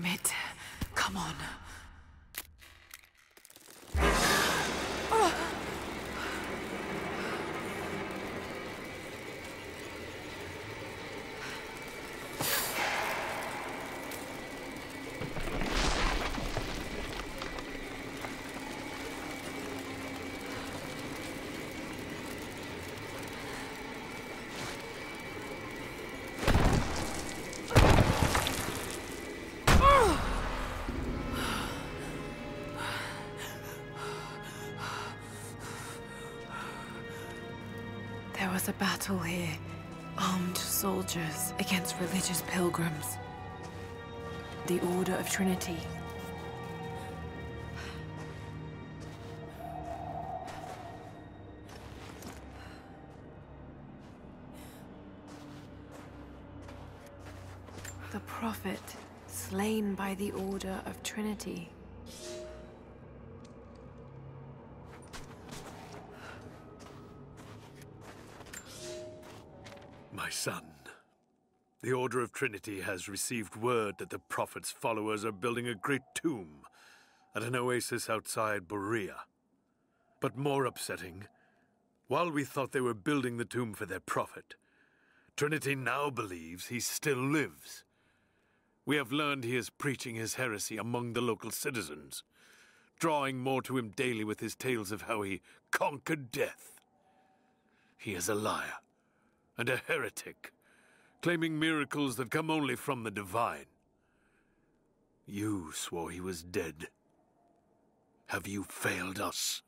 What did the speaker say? Damn it. Come on. A battle here, armed soldiers against religious pilgrims. The Order of Trinity. The prophet slain by the Order of Trinity. My son, the Order of Trinity has received word that the Prophet's followers are building a great tomb at an oasis outside Berea. But more upsetting, while we thought they were building the tomb for their Prophet, Trinity now believes he still lives. We have learned he is preaching his heresy among the local citizens, drawing more to him daily with his tales of how he conquered death. He is a liar. And a heretic, claiming miracles that come only from the divine. You swore he was dead. Have you failed us?